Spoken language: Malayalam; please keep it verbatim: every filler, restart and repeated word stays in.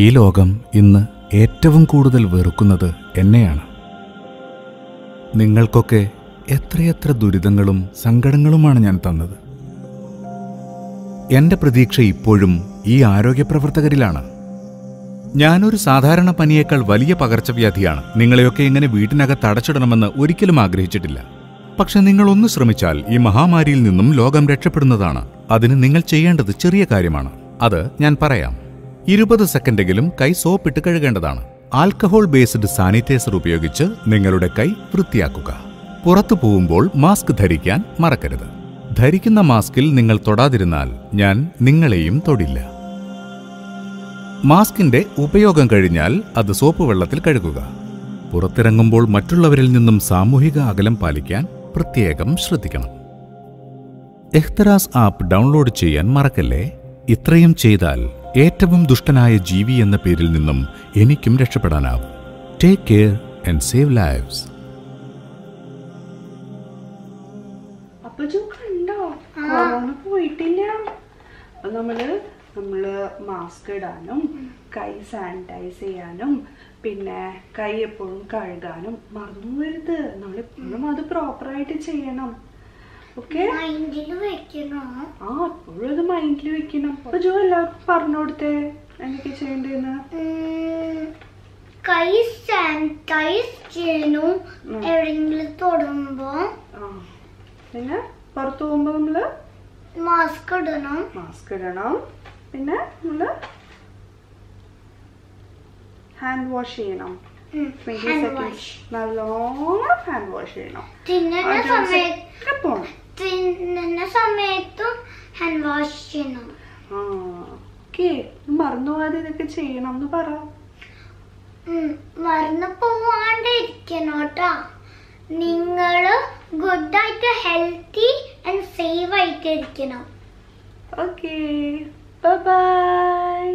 ഈ ലോകം ഇന്ന് ഏറ്റവും കൂടുതൽ വെറുക്കുന്നത് എന്നെയാണ്. നിങ്ങൾക്കൊക്കെ എത്രയെത്ര ദുരിതങ്ങളും സങ്കടങ്ങളുമാണ് ഞാൻ തന്നത്. എൻ്റെ പ്രതീക്ഷ ഇപ്പോഴും ഈ ആരോഗ്യപ്രവർത്തകരിലാണ്. ഞാനൊരു സാധാരണ പനിയേക്കാൾ വലിയ പകർച്ചവ്യാധിയാണ്. നിങ്ങളെയൊക്കെ ഇങ്ങനെ വീട്ടിനകത്ത് അടച്ചിടണമെന്ന് ഒരിക്കലും ആഗ്രഹിച്ചിട്ടില്ല. പക്ഷെ നിങ്ങളൊന്ന് ശ്രമിച്ചാൽ ഈ മഹാമാരിയിൽ നിന്നും ലോകം രക്ഷപ്പെടുന്നതാണ്. അതിന് നിങ്ങൾ ചെയ്യേണ്ടത് ചെറിയ കാര്യമാണ്. അത് ഞാൻ പറയാം. ഇരുപത് സെക്കൻഡെങ്കിലും കൈ സോപ്പിട്ട് കഴുകേണ്ടതാണ്. ആൽക്കഹോൾ ബേസ്ഡ് സാനിറ്റൈസർ ഉപയോഗിച്ച് നിങ്ങളുടെ കൈ വൃത്തിയാക്കുക. പുറത്തു പോകുമ്പോൾ മാസ്ക് ധരിക്കാൻ മറക്കരുത്. ധരിക്കുന്ന മാസ്കിൽ നിങ്ങൾ തൊടാതിരുന്നാൽ ഞാൻ നിങ്ങളെയും തൊടില്ല. മാസ്കിന്റെ ഉപയോഗം കഴിഞ്ഞാൽ അത് സോപ്പ് വെള്ളത്തിൽ കഴുകുക. പുറത്തിറങ്ങുമ്പോൾ മറ്റുള്ളവരിൽ നിന്നും സാമൂഹിക അകലം പാലിക്കാൻ പ്രത്യേകം ശ്രദ്ധിക്കണം. എഹ്തറാസ് ആപ്പ് ഡൗൺലോഡ് ചെയ്യാൻ മറക്കല്ലേ. ഇത്രയും ചെയ്താൽ ഏറ്റവും ദുഷ്ടനായ ജീവി എന്ന പേരിൽ നിന്നും എനിക്കും രക്ഷപ്പെടാനാവും. Take care and save lives. പോയിട്ടില്ല. നമ്മള് നമ്മള് മാസ്ക് ഇടാനും കൈ സാനിറ്റൈസ് ചെയ്യാനും പിന്നെ കൈ എപ്പോഴും കഴുകാനും മറന്നു വരുത്. നമ്മളെപ്പോഴും അത് പ്രോപ്പറായിട്ട് ചെയ്യണം. ഓക്കെ, ആ എപ്പോഴും അത് മൈൻഡിൽ വെക്കണം. അപ്പൊ ജോ എല്ലാവർക്കും പറഞ്ഞു കൊടുത്തേ എനിക്ക് ചെയ്യണ്ടെന്ന്. കൈ സാനിറ്റൈസ് ചെയ്യണം എവിടെയെങ്കിലും തൊടുമ്പോ. പിന്നെ പുറത്തു പോകുമ്പോ നമ്മള് മാസ്ക് ഇടണം മാസ്ക് ഇടണം പിന്നെ നമ്മള് ഹാൻഡ് വാഷ് ചെയ്യണം. ട്വന്റി സെക്കൻഡ്സ് നല്ലോണം ഹാൻഡ് വാഷ് ചെയ്യണം. തിന്നുന്ന സമയത്തും ഹാൻഡ് വാഷ് ചെയ്യണം. ഓക്കെ, മറന്നു പോവാതെ ഇതൊക്കെ ചെയ്യണം എന്ന് പറ. മറന്നു പോവാണ്ടിരിക്കണം കേട്ടോ. നിങ്ങള് ഗുഡ് ആയിട്ട് ഹെൽത്തി ആൻഡ് സേഫ് ആയിട്ട് ഇരിക്കണം. Okay, bye by.